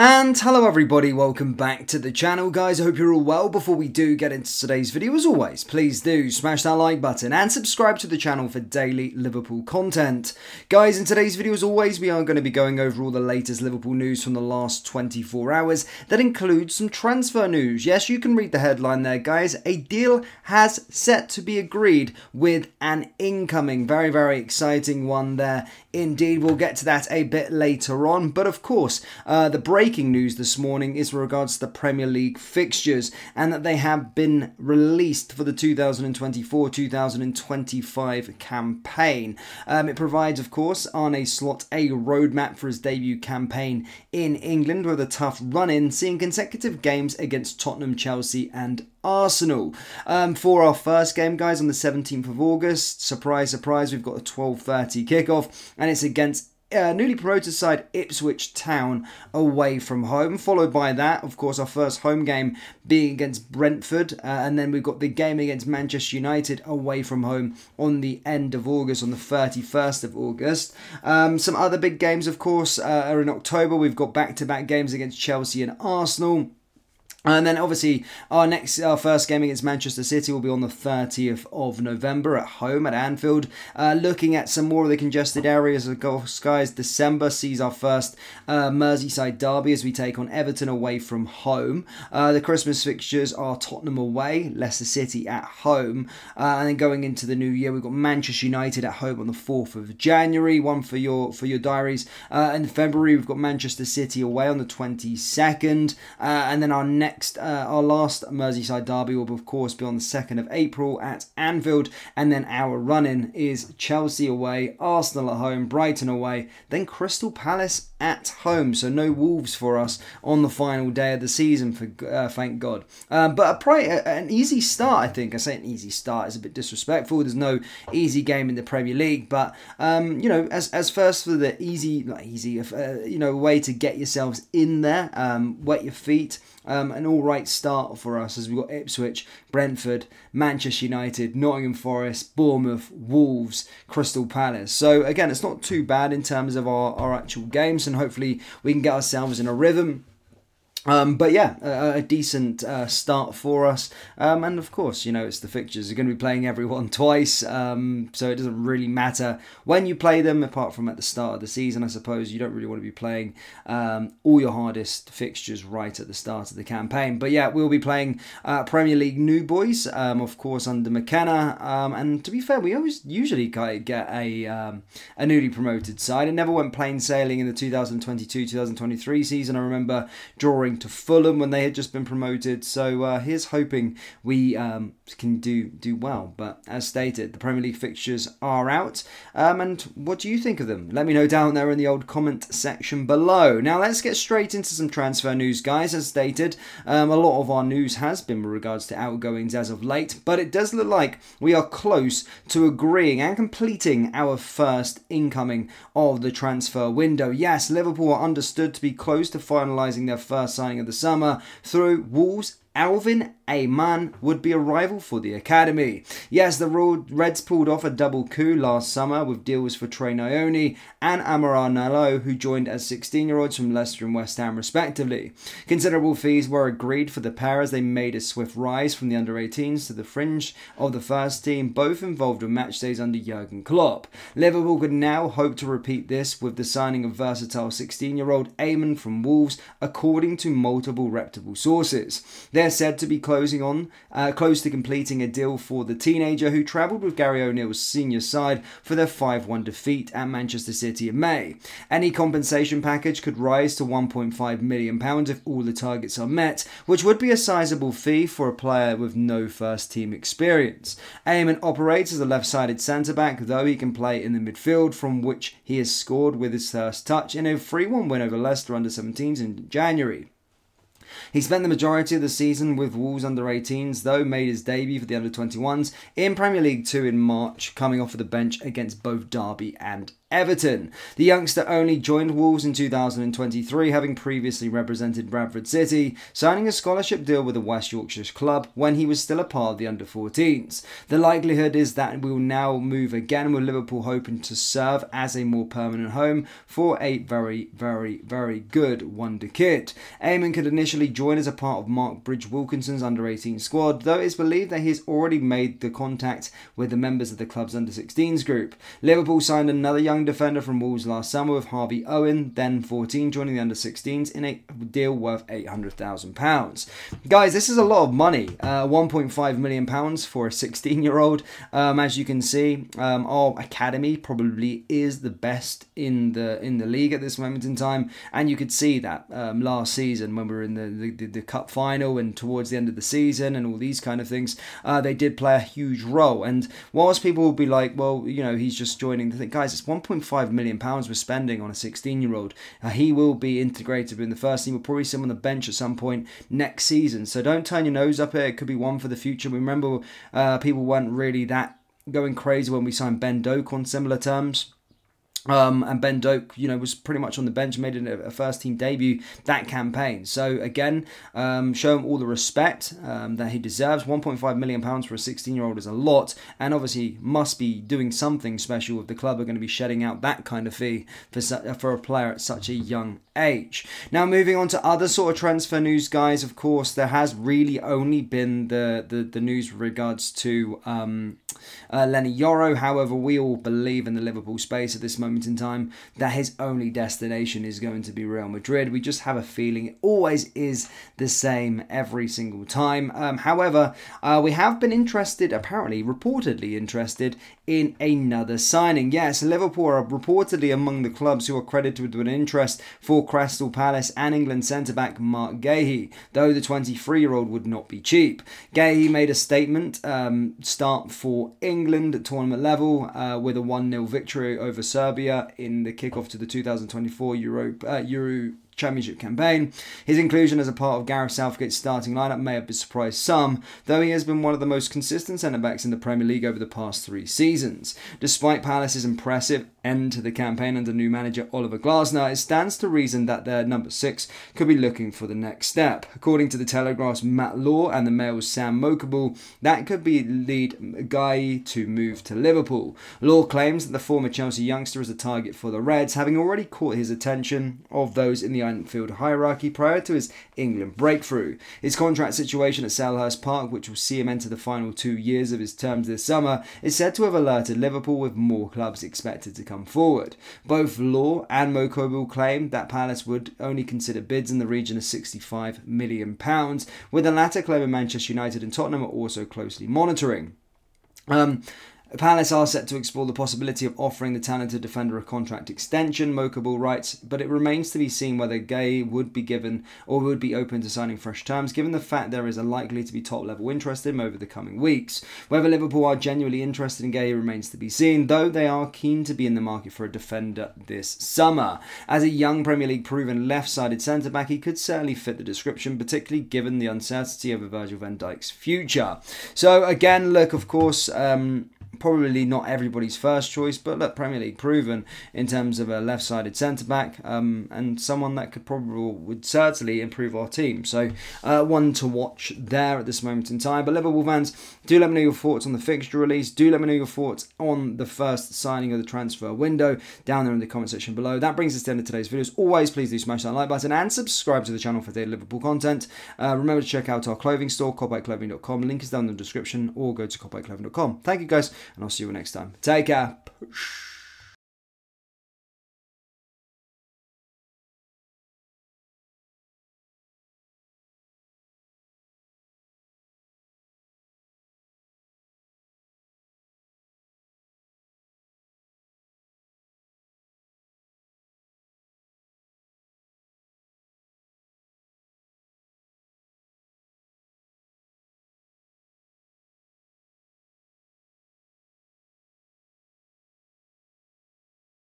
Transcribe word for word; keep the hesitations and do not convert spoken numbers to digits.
And hello everybody, welcome back to the channel guys, I hope you're all well. Before we do get into today's video, as always, please do smash that like button and subscribe to the channel for daily Liverpool content. Guys, in today's video as always, we are going to be going over all the latest Liverpool news from the last twenty-four hours. That includes some transfer news. Yes, you can read the headline there guys, a deal has set to be agreed with an incoming, very very exciting one there. Indeed, we'll get to that a bit later on, but of course, uh, the break Breaking news this morning is in regards to the Premier League fixtures and that they have been released for the two thousand twenty-four two thousand twenty-five campaign. Um, it provides, of course, Arne Slot a roadmap for his debut campaign in England with a tough run-in, seeing consecutive games against Tottenham, Chelsea and Arsenal. Um, for our first game, guys, on the seventeenth of August, surprise, surprise, we've got a twelve thirty kickoff and it's against Uh, newly promoted side Ipswich Town away from home, followed by that, of course, our first home game being against Brentford, uh, and then we've got the game against Manchester United away from home on the end of August, on the thirty-first of August. Um, some other big games, of course, uh, are in October. We've got back-to-back games against Chelsea and Arsenal. And then obviously our next, our first game against Manchester City will be on the thirtieth of November at home at Anfield. Uh, looking at some more of the congested areas of Gulf Skies, December sees our first uh, Merseyside derby as we take on Everton away from home. Uh, the Christmas fixtures are Tottenham away, Leicester City at home. Uh, and then going into the new year, we've got Manchester United at home on the fourth of January, one for your for your diaries. Uh, in February, we've got Manchester City away on the twenty-second. Uh, and then our next Next, uh, our last Merseyside derby will, of course, be on the second of April at Anfield. And then our run-in is Chelsea away, Arsenal at home, Brighton away, then Crystal Palace at home. So no Wolves for us on the final day of the season, for uh, thank God. Um, but a pri a, an easy start, I think. I say an easy start is a bit disrespectful. There's no easy game in the Premier League. But, um, you know, as, as first for the easy, not easy, uh, you know, way to get yourselves in there, um, wet your feet. Um, an all-right start for us as we've got Ipswich, Brentford, Manchester United, Nottingham Forest, Bournemouth, Wolves, Crystal Palace. So again, it's not too bad in terms of our, our actual games, and hopefully we can get ourselves in a rhythm. Um, but yeah, a, a decent uh, start for us. Um, and of course, you know, it's the fixtures. You're going to be playing everyone twice, um, so it doesn't really matter when you play them, apart from at the start of the season, I suppose. You don't really want to be playing um, all your hardest fixtures right at the start of the campaign. But yeah, we'll be playing uh, Premier League new boys, um, of course, under McKenna. Um, and to be fair, we always usually get a, um, a newly promoted side. It never went plain sailing in the two thousand twenty-two two thousand twenty-three season. I remember drawing to Fulham when they had just been promoted, so uh, here's hoping we um, can do do well. But as stated, the Premier League fixtures are out, um, and what do you think of them? Let me know down there in the old comment section below. Now let's get straight into some transfer news guys. As stated, um, a lot of our news has been with regards to outgoings as of late, but it does look like we are close to agreeing and completing our first incoming of the transfer window. Yes, Liverpool are understood to be close to finalising their first signing of the summer through Wolves. Alvin Ayman would be a rival for the academy. Yes, the Royal Reds pulled off a double coup last summer with deals for Trey Naoni and Amara Nallo, who joined as sixteen-year-olds from Leicester and West Ham respectively. Considerable fees were agreed for the pair as they made a swift rise from the under eighteens to the fringe of the first team, both involved in match days under Jurgen Klopp. Liverpool could now hope to repeat this with the signing of versatile sixteen-year-old Ayman from Wolves, according to multiple reputable sources. There's said to be closing on, uh, close to completing a deal for the teenager who travelled with Gary O'Neill's senior side for their five one defeat at Manchester City in May. Any compensation package could rise to one point five million pounds if all the targets are met, which would be a sizable fee for a player with no first team experience. Ayman operates as a left-sided centre-back, though he can play in the midfield, from which he has scored with his first touch in a three one win over Leicester under seventeens in January. He spent the majority of the season with Wolves under eighteens, though made his debut for the under twenty-ones in Premier League two in March, coming off of the bench against both Derby and Everton. The youngster only joined Wolves in two thousand twenty-three, having previously represented Bradford City, signing a scholarship deal with the West Yorkshire club when he was still a part of the under fourteens. The likelihood is that we will now move again, with Liverpool hoping to serve as a more permanent home for a very, very, very good wonder kid. Ayman could initially join as a part of Mark Bridge Wilkinson's under eighteen squad, though it's believed that he's already made the contact with the members of the club's under sixteens group. Liverpool signed another young defender from Wolves last summer, with Harvey Owen, then fourteen, joining the under sixteens in a deal worth eight hundred thousand pounds. Guys, this is a lot of money, uh, one point five million pounds for a sixteen year old. Um, as you can see, um, our academy probably is the best in the in the league at this moment in time, and you could see that um, last season when we were in the, the, the cup final and towards the end of the season and all these kind of things, uh, they did play a huge role. And whilst people will be like, well, you know, he's just joining, the thing, guys, it's one point five million pounds we're spending on a sixteen year old. Uh, he will be integrated in the first team. We'll probably see him on the bench at some point next season, so don't turn your nose up here. It could be one for the future. Remember, uh, people weren't really that going crazy when we signed Ben Doak on similar terms. Um, and Ben Doak, you know, was pretty much on the bench, made a, a first-team debut that campaign. So, again, um, show him all the respect um, that he deserves. one point five million pounds for a sixteen-year-old is a lot, and obviously must be doing something special if the club are going to be shedding out that kind of fee for, for a player at such a young age. Now, moving on to other sort of transfer news, guys, of course, there has really only been the, the, the news with regards to um, uh, Lenny Yoro. However, we all believe in the Liverpool space at this moment in time that his only destination is going to be Real Madrid. We just have a feeling it always is the same every single time. Um, however, uh, we have been interested, apparently, reportedly interested in another signing. Yes, Liverpool are reportedly among the clubs who are credited with an interest for Crystal Palace and England centre-back Marc Guehi, though the twenty-three-year-old would not be cheap. Guehi made a statement um, start for England at tournament level uh, with a one nil victory over Serbia in the kickoff to the two thousand twenty-four Euro, uh, Euro Championship campaign. His inclusion as a part of Gareth Southgate's starting lineup may have surprised some, though he has been one of the most consistent centre-backs in the Premier League over the past three seasons. Despite Palace's impressive end to the campaign under new manager Oliver Glasner, it stands to reason that their number six could be looking for the next step. According to the Telegraph's Matt Law and the Mail's Sam Mokable, that could be lead Guehi to move to Liverpool. Law claims that the former Chelsea youngster is a target for the Reds, having already caught his attention of those in the Anfield hierarchy prior to his England breakthrough. His contract situation at Selhurst Park, which will see him enter the final two years of his terms this summer, is said to have alerted Liverpool, with more clubs expected to come forward. Both Law and Mokobel claimed that Palace would only consider bids in the region of sixty-five million pounds, with the latter claiming Manchester United and Tottenham are also closely monitoring. Um... Palace are set to explore the possibility of offering the talented defender a contract extension, Mokable writes, but it remains to be seen whether Guehi would be given or would be open to signing fresh terms, given the fact there is a likely to be top-level interest in him over the coming weeks. Whether Liverpool are genuinely interested in Guehi remains to be seen, though they are keen to be in the market for a defender this summer. As a young Premier League-proven left-sided centre-back, he could certainly fit the description, particularly given the uncertainty over Virgil van Dijk's future. So, again, look, of course, um... probably not everybody's first choice, but look, Premier League proven in terms of a left-sided centre-back, um, and someone that could probably would certainly improve our team. So uh, one to watch there at this moment in time. But Liverpool fans, do let me know your thoughts on the fixture release. Do let me know your thoughts on the first signing of the transfer window down there in the comment section below. That brings us to the end of today's video. As always, please do smash that like button and subscribe to the channel for daily Liverpool content. Uh, remember to check out our clothing store, kopiteclothing dot com. Link is down in the description, or go to kopiteclothing dot com. Thank you guys, and I'll see you next time. Take care. Push.